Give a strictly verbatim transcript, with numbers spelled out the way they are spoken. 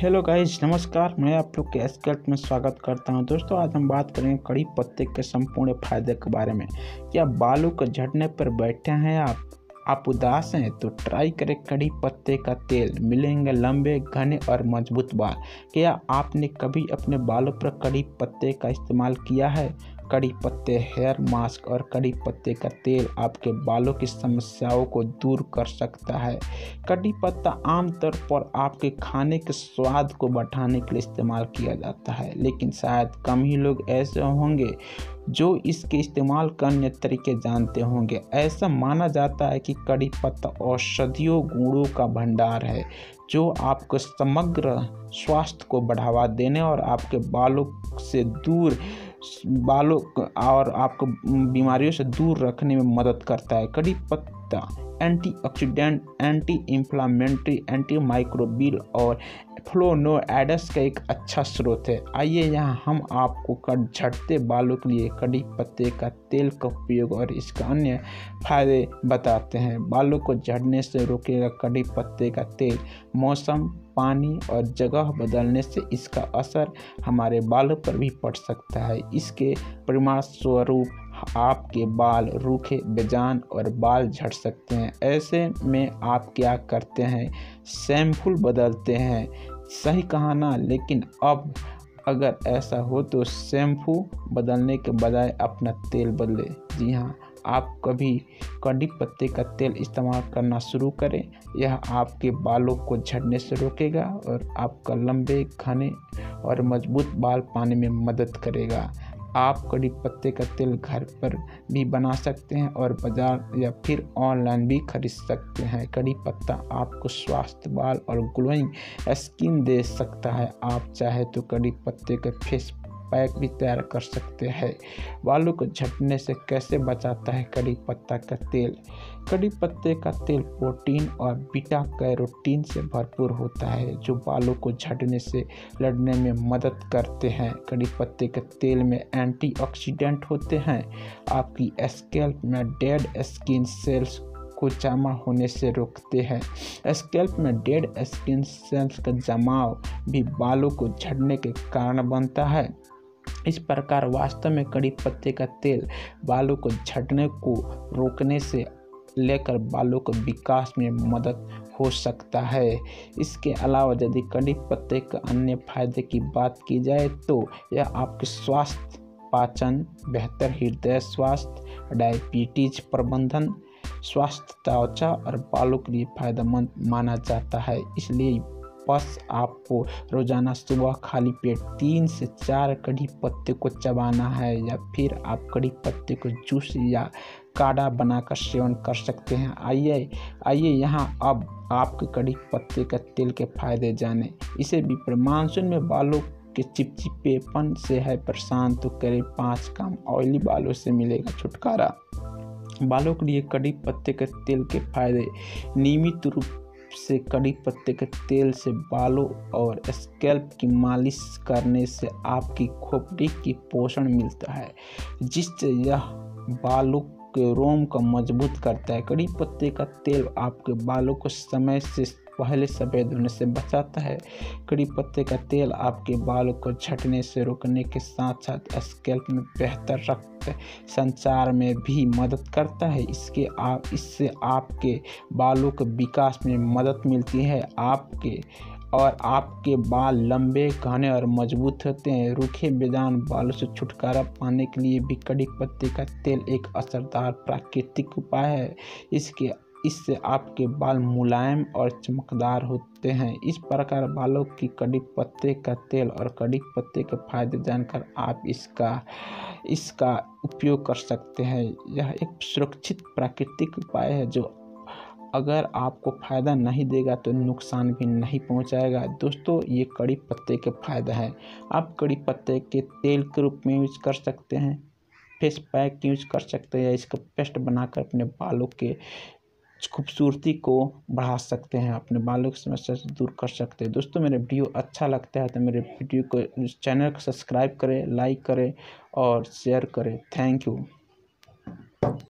Hello guys नमस्कार, मैं आप लोग के एक्सपर्ट में स्वागत करता हूं। दोस्तों आज हम बात करेंगे कड़ी पत्ते के संपूर्ण फायदे के बारे में। क्या बालों के झड़ने पर बैठे हैं आप आप उदास हैं तो ट्राई करें कड़ी पत्ते का तेल, मिलेंगे लंबे, घने और मजबूत बाल। क्या आपने कभी अपने बालों पर कड़ी पत्ते का इस्तेमाल किया है? कड़ी पत्ते हेयर मास्क और कड़ी पत्ते का तेल आपके बालों की समस्याओं को दूर कर सकता है। कड़ी पत्ता आमतौर पर आपके खाने के स्वाद को बढ़ाने के लिए इस्तेमाल किया जाता है, लेकिन शायद कम ही लोग ऐसे होंगे जो इसके इस्तेमाल करने तरीके जानते होंगे। ऐसा माना जाता है कि कड़ी पत्ता औषधीय गुणों का भंडार है जो आपके समग्र स्वास्थ्य को बढ़ावा देने और आपके बालों से दूर बालों और आपको बीमारियों से दूर रखने में मदद करता है। कड़ी पत्ता antioxidant, anti inflammatory, anti microbial और फ्लोनोइड्स का एक अच्छा स्रोत है। आइए यहाँ हम आपको झड़ते बालों के लिए कड़ी पत्ते का तेल का उपयोग और इसका अन्य फायदे बताते हैं। बालों को झड़ने से रोकेगा कड़ी पत्ते का तेल। मौसम, पानी और जगह बदलने से इसका असर हमारे बालों पर भी पड़ सकता है। इसके परिणाम स्वरूप आपके बाल रूखे, बेजान और बाल झड़ सकते हैं। ऐसे में आप क्या करते हैं? शैम्पू बदलते हैं। सही कहा ना, लेकिन अब अगर ऐसा हो तो शैम्पू बदलने के बजाय अपना तेल बदलें। जी हाँ, आप कभी कड़ी पत्ते का तेल इस्तेमाल करना शुरू करें। यह आपके बालों को झड़ने से रोकेगा और आपका लंबे, घने और मजबूत बाल पाने में मदद करेगा। आप कड़ी पत्ते का तेल घर पर भी बना सकते हैं और बाज़ार या फिर ऑनलाइन भी खरीद सकते हैं। कड़ी पत्ता आपको स्वास्थ्य, बाल और ग्लोइंग स्किन दे सकता है। आप चाहे तो कड़ी पत्ते का फेस पैक भी तैयार कर सकते हैं। बालों को झड़ने से कैसे बचाता है कड़ी पत्ता का तेल? कड़ी पत्ते का तेल प्रोटीन और बीटा कैरोटीन से भरपूर होता है जो बालों को झड़ने से लड़ने में मदद करते हैं। कड़ी पत्ते के तेल में एंटीऑक्सीडेंट होते हैं। आपकी स्कैल्प में डेड स्किन सेल्स को जमा होने से रोकते हैं। स्कैल्प में डेड स्किन सेल्स का जमाव भी बालों को झड़ने के कारण बनता है। इस प्रकार वास्तव में कड़ी पत्ते का तेल बालों को झड़ने को रोकने से लेकर बालों के विकास में मदद हो सकता है। इसके अलावा यदि कड़ी पत्ते का अन्य फायदे की बात की जाए तो यह आपके स्वास्थ्य, पाचन, बेहतर हृदय स्वास्थ्य, डायबिटीज प्रबंधन, स्वास्थ्य, त्वचा और बालों के लिए फायदेमंद माना जाता है। इसलिए बस आपको रोज़ाना सुबह खाली पेट तीन से चार कड़ी पत्ते को चबाना है या फिर आप कड़ी पत्ते को जूस या काढ़ा बनाकर सेवन कर सकते हैं। आइए आइए यहाँ अब आपके कड़ी पत्ते का तेल के फायदे जानें। इसे भी मानसून में बालों के चिपचिपेपन से है परेशान तो करें पाँच काम, ऑयली बालों से मिलेगा छुटकारा। बालों के लिए कड़ी पत्ते के तेल के फायदे। नियमित रूप से कड़ी पत्ते के तेल से बालों और स्कैल्प की मालिश करने से आपकी खोपड़ी की पोषण मिलता है जिससे यह बालों के रोम को मजबूत करता है। कड़ी पत्ते का तेल आपके बालों को समय से पहले सफ़ेद होने से बचाता है। कड़ी पत्ते का तेल आपके बालों को झड़ने से रोकने के साथ साथ स्कैल्प में बेहतर रक्त संचार में भी मदद करता है। इसके आप इससे आपके बालों के विकास में मदद मिलती है। आपके और आपके बाल लंबे, घने और मजबूत होते हैं। रूखे, बेजान बालों से छुटकारा पाने के लिए भी कड़ी पत्ते का तेल एक असरदार प्राकृतिक उपाय है। इसके इससे आपके बाल मुलायम और चमकदार होते हैं। इस प्रकार बालों की कड़ी पत्ते का तेल और कड़ी पत्ते के फायदे जानकर आप इसका इसका उपयोग कर सकते हैं। यह एक सुरक्षित प्राकृतिक उपाय है जो अगर आपको फ़ायदा नहीं देगा तो नुकसान भी नहीं पहुंचाएगा। दोस्तों ये कड़ी पत्ते के फायदे हैं। आप कड़ी पत्ते के तेल के रूप में यूज कर सकते हैं, फेस पैक यूज कर सकते हैं या इसका पेस्ट बनाकर अपने बालों के खूबसूरती को बढ़ा सकते हैं, अपने बालों की समस्या से दूर कर सकते हैं। दोस्तों मेरे वीडियो अच्छा लगता है तो मेरे वीडियो को चैनल को सब्सक्राइब करें, लाइक करें और शेयर करें। Thank you.